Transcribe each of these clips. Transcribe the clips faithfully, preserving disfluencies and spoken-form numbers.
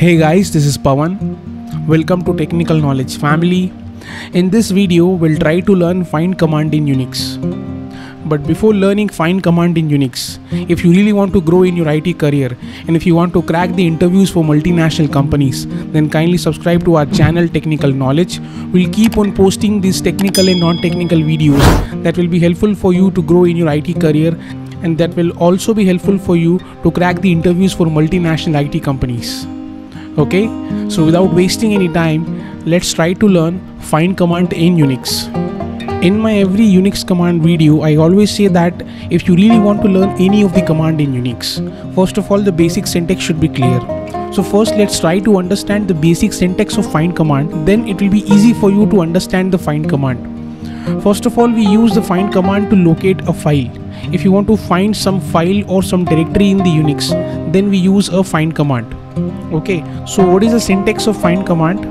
Hey guys, this is Pavan. Welcome to Technical Knowledge family. In this video, we'll try to learn find command in Unix. But before learning find command in Unix, if you really want to grow in your I T career and if you want to crack the interviews for multinational companies, then kindly subscribe to our channel Technical Knowledge. We'll keep on posting these technical and non-technical videos that will be helpful for you to grow in your I T career, and that will also be helpful for you to crack the interviews for multinational I T companies. Okay, so without wasting any time, let's try to learn find command in Unix. In my every Unix command video, I always say that if you really want to learn any of the command in Unix, first of all the basic syntax should be clear. So first let's try to understand the basic syntax of find command, then it will be easy for you to understand the find command. First of all, we use the find command to locate a file. If you want to find some file or some directory in the Unix, then we use a find command. Okay, so what is the syntax of find command?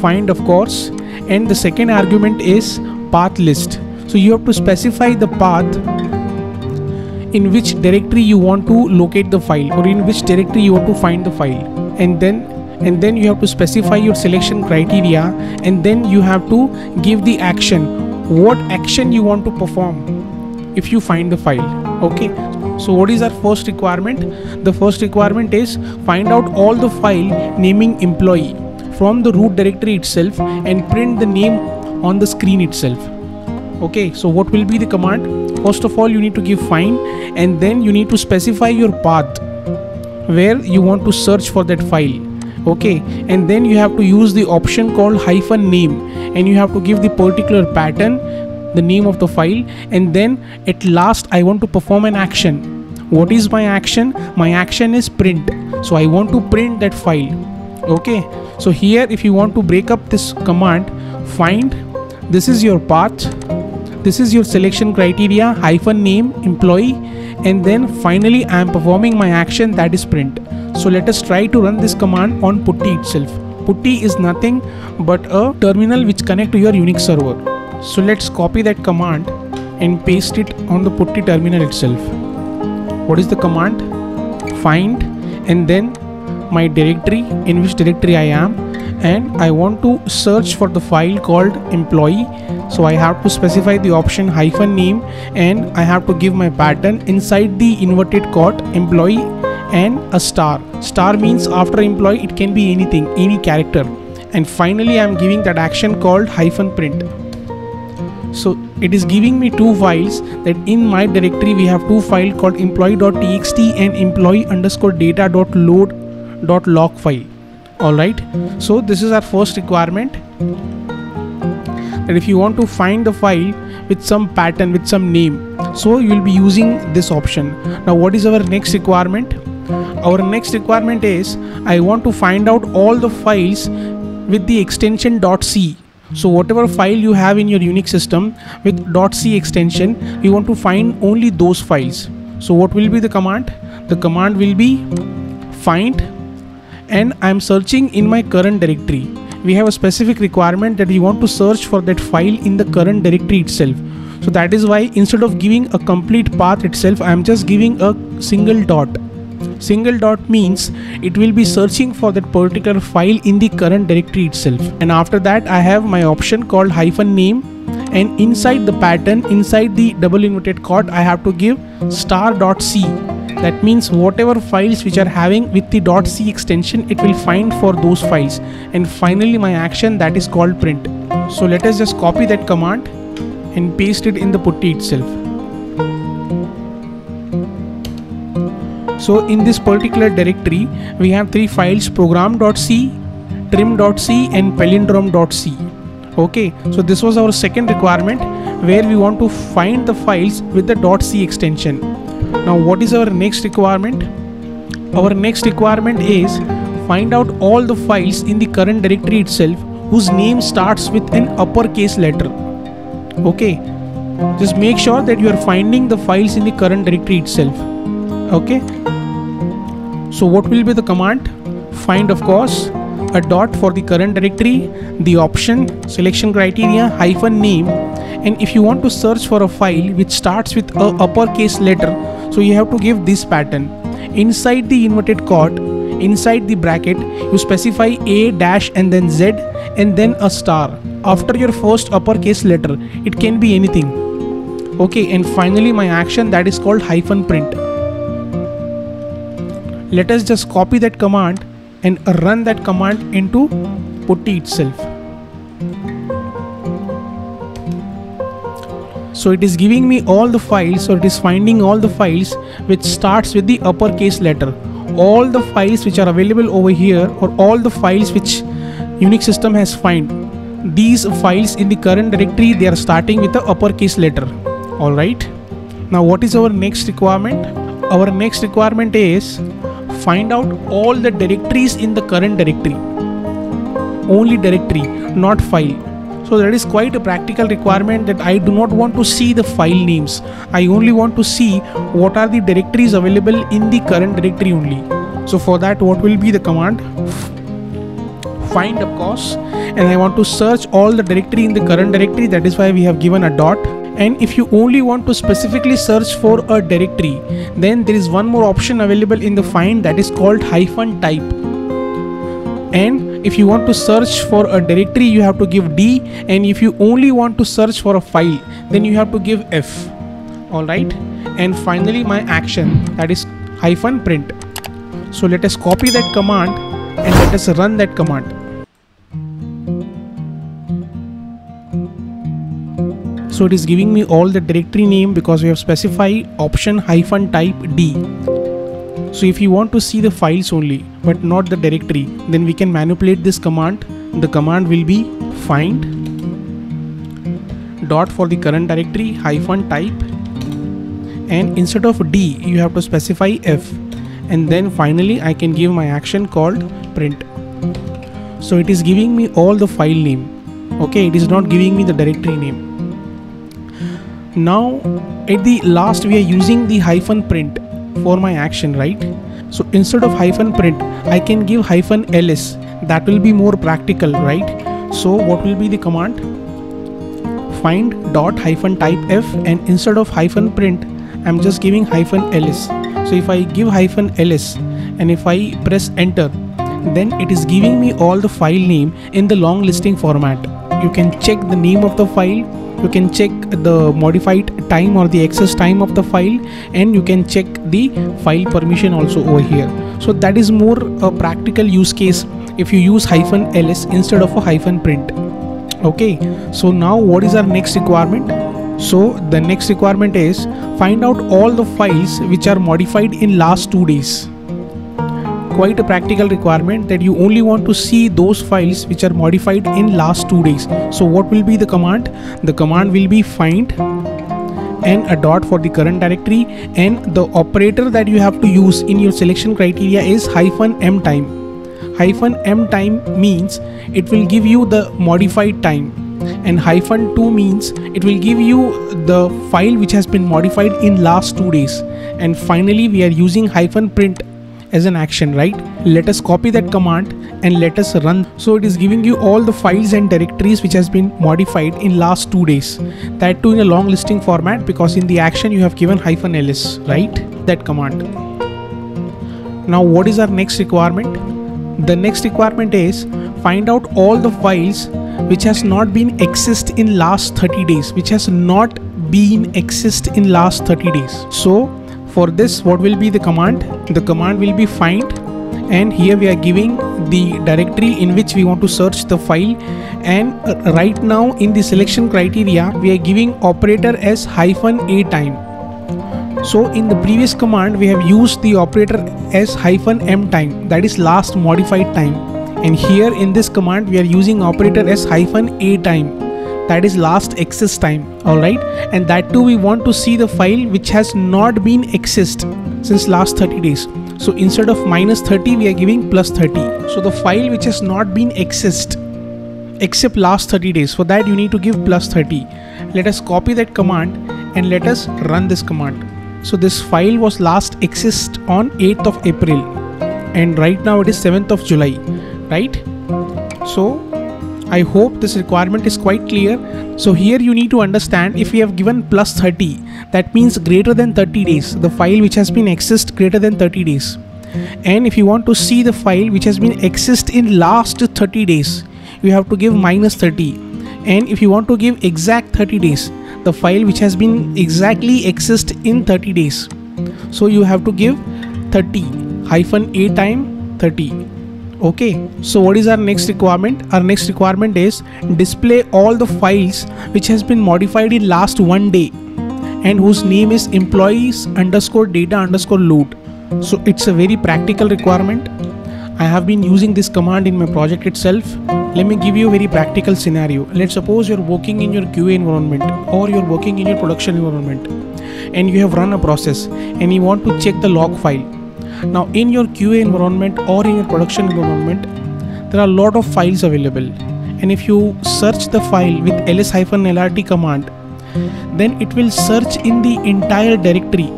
Find, of course, and the second argument is path list. So you have to specify the path in which directory you want to locate the file or in which directory you want to find the file, and then and then you have to specify your selection criteria, and then you have to give the action, what action you want to perform if you find the file. Okay, so what is our first requirement? The first requirement is find out all the file naming employee from the root directory itself and print the name on the screen itself. Okay, so what will be the command? First of all, you need to give find, and then you need to specify your path where you want to search for that file. Okay, and then you have to use the option called hyphen name, and you have to give the particular pattern, the name of the file, and then at last I want to perform an action. What is my action? My action is print, so I want to print that file. Okay, so here if you want to break up this command, find, this is your path, this is your selection criteria, hyphen name, employee, and then finally I am performing my action, that is print. So let us try to run this command on Putty itself. Putty is nothing but a terminal which connects to your Unix server. So let's copy that command and paste it on the Putty terminal itself. What is the command? Find, and then my directory, in which directory I am, and I want to search for the file called employee. So I have to specify the option hyphen name, and I have to give my pattern inside the inverted quote employee and a star. Star means after employee it can be anything, any character, and finally I am giving that action called hyphen print. So it is giving me two files, that in my directory we have two files called employee.txt and employee underscore data.load.log file. Alright, so this is our first requirement, that if you want to find the file with some pattern, with some name, so you will be using this option. Now what is our next requirement? Our next requirement is I want to find out all the files with the extension .c. So whatever file you have in your Unix system with .c extension, you want to find only those files. So what will be the command? The command will be find, and I am searching in my current directory. We have a specific requirement that we want to search for that file in the current directory itself. So that is why instead of giving a complete path itself, I am just giving a single dot. Single dot means it will be searching for that particular file in the current directory itself, and after that I have my option called hyphen name, and inside the pattern, inside the double inverted quote, I have to give star dot c. That means whatever files which are having with the dot c extension, it will find for those files, and finally my action, that is called print. So let us just copy that command and paste it in the Putty itself. So in this particular directory, we have three files, program.c, trim.c and palindrome.c. Okay, so this was our second requirement, where we want to find the files with the .c extension. Now what is our next requirement? Our next requirement is find out all the files in the current directory itself whose name starts with an uppercase letter. Okay, just make sure that you are finding the files in the current directory itself. Okay, so what will be the command? Find, of course, a dot for the current directory, the option, selection criteria, hyphen name, and if you want to search for a file which starts with a uppercase letter, so you have to give this pattern. Inside the inverted quote, Inside the bracket, you specify A dash and then Z and then a star. After your first uppercase letter, it can be anything. Okay, and finally my action that is called hyphen print. Let us just copy that command and run that command into Putty itself. So it is giving me all the files, or it is finding all the files which starts with the uppercase letter. All the files which are available over here, or all the files which Unix system has find. These files in the current directory, they are starting with the uppercase letter. Alright. Now what is our next requirement? Our next requirement is find out all the directories in the current directory. Only directory, not file. So that is quite a practical requirement, that I do not want to see the file names. I only want to see what are the directories available in the current directory only. So for that, what will be the command? Find, of course, and I want to search all the directory in the current directory. That is why we have given a dot. And if you only want to specifically search for a directory, then there is one more option available in the find, that is called hyphen type. And if you want to search for a directory, you have to give D, and if you only want to search for a file, then you have to give F. Alright, and finally my action, that is hyphen print. So let us copy that command and let us run that command. So it is giving me all the directory name because we have specified option hyphen type D. So if you want to see the files only but not the directory, then we can manipulate this command. The command will be find dot for the current directory hyphen type, and instead of D you have to specify F, and then finally I can give my action called print. So it is giving me all the file name. Okay, it is not giving me the directory name. Now at the last we are using the hyphen print for my action, right? So instead of hyphen print I can give hyphen ls. That will be more practical, right? So what will be the command? Find dot hyphen type F, and instead of hyphen print I'm just giving hyphen ls. So if I give hyphen ls and if I press enter, then it is giving me all the file name in the long listing format. You can check the name of the file, you can check the modified time or the access time of the file, and you can check the file permission also over here. So that is more a practical use case if you use hyphen ls instead of a hyphen print. Okay, so now what is our next requirement? So the next requirement is find out all the files which are modified in last two days. Quite a practical requirement, that you only want to see those files which are modified in last two days. So what will be the command? The command will be find and a dot for the current directory, and the operator that you have to use in your selection criteria is hyphen m time. Hyphen m time means it will give you the modified time, and hyphen two means it will give you the file which has been modified in last two days. And finally we are using hyphen print as an action, right? Let us copy that command and let us run. So it is giving you all the files and directories which has been modified in last two days. That too in a long listing format, because in the action you have given hyphen ls, right? That command. Now what is our next requirement? The next requirement is find out all the files which has not been accessed in last thirty days, which has not been accessed in last thirty days. So for this, what will be the command? The command will be find, and here we are giving the directory in which we want to search the file, and uh, right now in the selection criteria we are giving operator as hyphen a time. So in the previous command we have used the operator as hyphen m time, that is last modified time, and here in this command we are using operator as hyphen a time, that is last access time. Alright, and that too we want to see the file which has not been accessed since last thirty days. So instead of minus thirty we are giving plus thirty. So the file which has not been accessed except last thirty days, for that you need to give plus thirty. Let us copy that command and let us run this command. So this file was last accessed on eighth of April, and right now it is seventh of July, right? So I hope this requirement is quite clear. So here you need to understand, if we have given plus thirty, that means greater than thirty days, the file which has been accessed greater than thirty days. and if you want to see the file which has been accessed in last thirty days, you have to give minus thirty, and if you want to give exact thirty days, the file which has been exactly accessed in thirty days, so you have to give thirty hyphen a time thirty. Okay, so what is our next requirement? Our next requirement is display all the files which has been modified in last one day and whose name is employees underscore data underscore load. So it's a very practical requirement. I have been using this command in my project itself. Let me give you a very practical scenario. Let's suppose you're working in your Q A environment or you're working in your production environment and you have run a process and you want to check the log file. Now in your Q A environment or in your production environment, there are a lot of files available, and if you search the file with ls-lrt command, then it will search in the entire directory,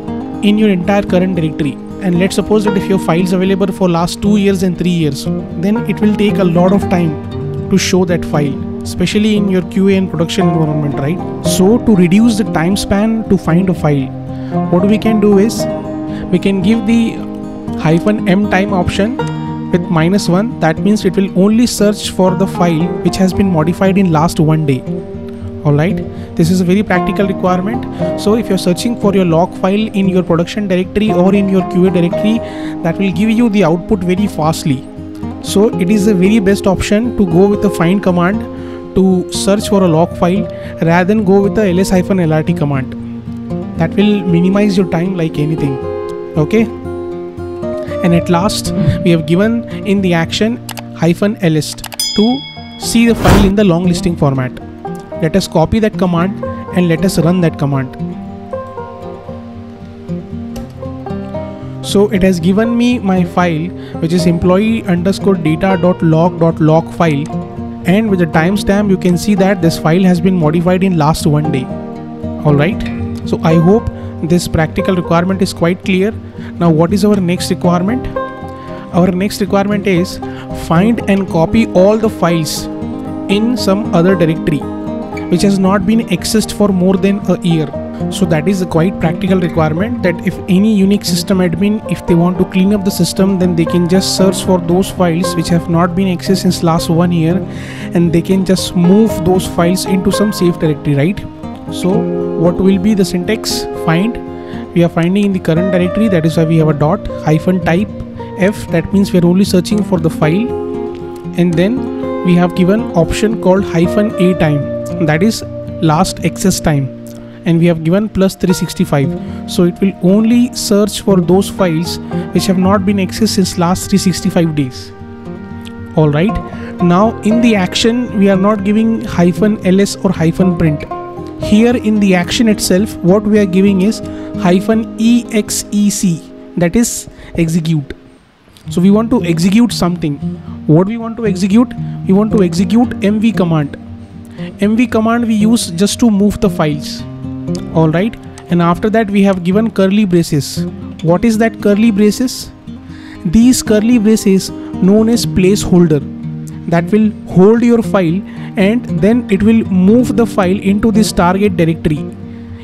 in your entire current directory. And let's suppose that if your file is available for last two years and three years, then it will take a lot of time to show that file, especially in your Q A and production environment, right? So to reduce the time span to find a file, what we can do is we can give the hyphen m time option with minus one. That means it will only search for the file which has been modified in last one day. Alright, this is a very practical requirement. So if you're searching for your log file in your production directory or in your Q A directory, that will give you the output very fastly. So it is the very best option to go with the find command to search for a log file rather than go with the ls-lrt command. That will minimize your time like anything. Okay, and at last we have given in the action hyphen ls to see the file in the long listing format. Let us copy that command and let us run that command. So it has given me my file which is employee underscore data dot log dot log file, and with the timestamp you can see that this file has been modified in last one day. Alright, so I hope this practical requirement is quite clear. Now what is our next requirement? Our next requirement is find and copy all the files in some other directory which has not been accessed for more than a year. So that is a quite practical requirement, that if any Unix system admin, if they want to clean up the system, then they can just search for those files which have not been accessed since last one year and they can just move those files into some safe directory, right? So what will be the syntax? Find, we are finding in the current directory, that is why we have a dot hyphen type f, that means we are only searching for the file, and then we have given option called hyphen a time, that is last access time, and we have given plus three sixty-five, so it will only search for those files which have not been accessed since last three hundred sixty-five days. Alright, now in the action we are not giving hyphen ls or hyphen print. Here in the action itself, what we are giving is hyphen exec, that is execute. So we want to execute something. What we want to execute? We want to execute mv command. Mv command we use just to move the files. Alright, and after that we have given curly braces. What is that curly braces? These curly braces known as placeholder, that will hold your file and then it will move the file into this target directory.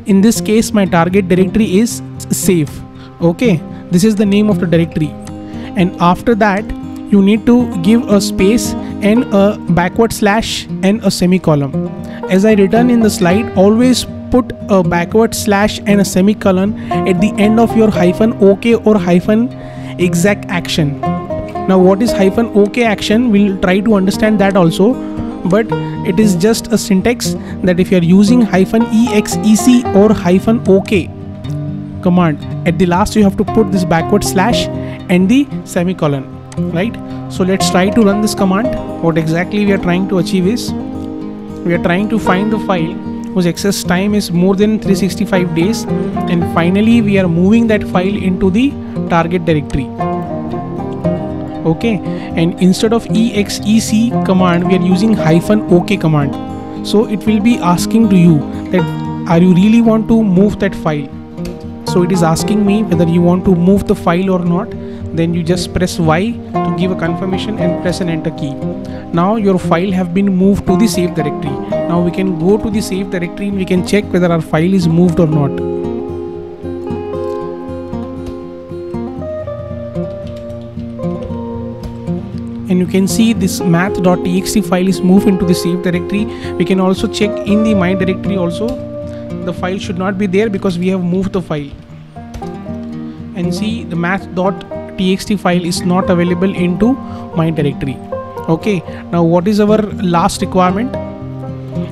In this case my target directory is save. Okay, this is the name of the directory, and after that you need to give a space and a backward slash and a semicolon. As I written in the slide, always put a backward slash and a semicolon at the end of your hyphen ok or hyphen exact action. Now what is hyphen ok action? We'll try to understand that also, but it is just a syntax that if you are using hyphen exec or hyphen ok command, at the last you have to put this backward slash and the semicolon, right? So let's try to run this command. What exactly we are trying to achieve is, we are trying to find the file whose access time is more than three hundred sixty-five days, and finally we are moving that file into the target directory. Okay, and instead of exec command we are using hyphen ok command, so it will be asking to you that are you really want to move that file. So it is asking me whether you want to move the file or not, then you just press Y to give a confirmation and press an enter key. Now your file have been moved to the save directory. Now we can go to the save directory and we can check whether our file is moved or not. and you can see this math.txt file is moved into the save directory. We can also check in the my directory also. The file should not be there because we have moved the file. And see, the math.txt file is not available into my directory. Okay, now what is our last requirement?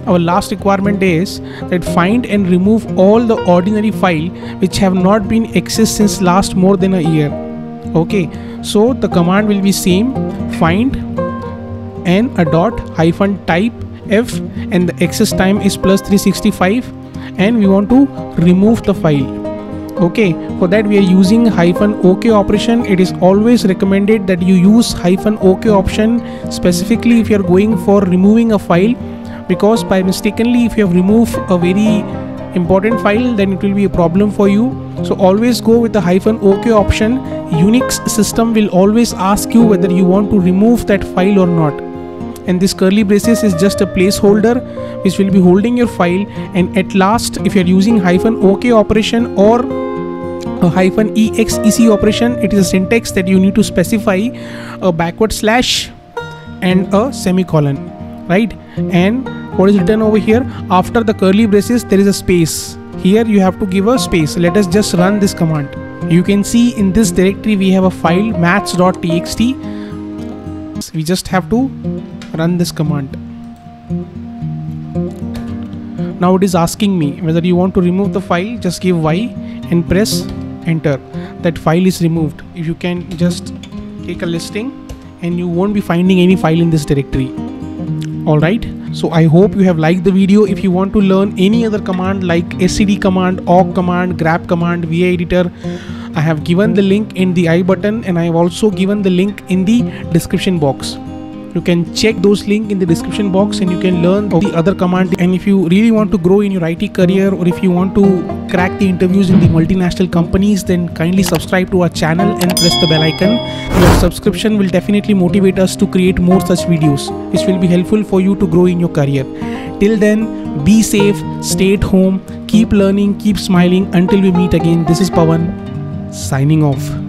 Our last requirement is that find and remove all the ordinary file which have not been accessed since last more than a year. Okay, so the command will be same, find and a dot hyphen type f, and the access time is plus three sixty-five, and we want to remove the file. Okay, for that we are using hyphen OK operation. It is always recommended that you use hyphen OK option specifically if you are going for removing a file, because by mistakenly if you have removed a very important file, then it will be a problem for you. So always go with the hyphen OK option. Unix system will always ask you whether you want to remove that file or not. And this curly braces is just a placeholder which will be holding your file. And at last, if you are using hyphen OK operation or a hyphen exec operation, it is a syntax that you need to specify a backward slash and a semicolon, right? And what is written over here, after the curly braces there is a space. Here you have to give a space. Let us just run this command. You can see in this directory we have a file maths.txt. We just have to run this command. Now it is asking me whether you want to remove the file. Just give Y and press enter. That file is removed. If you can just take a listing, and you won't be finding any file in this directory. Alright, so I hope you have liked the video. If you want to learn any other command like S E D command, awk command, grep command, V I editor, I have given the link in the I button, and I have also given the link in the description box. You can check those links in the description box and you can learn the other command. And if you really want to grow in your I T career, or if you want to crack the interviews in the multinational companies, then kindly subscribe to our channel and press the bell icon. Your subscription will definitely motivate us to create more such videos, which will be helpful for you to grow in your career. Till then, be safe, stay at home, keep learning, keep smiling. Until we meet again, this is Pavan signing off.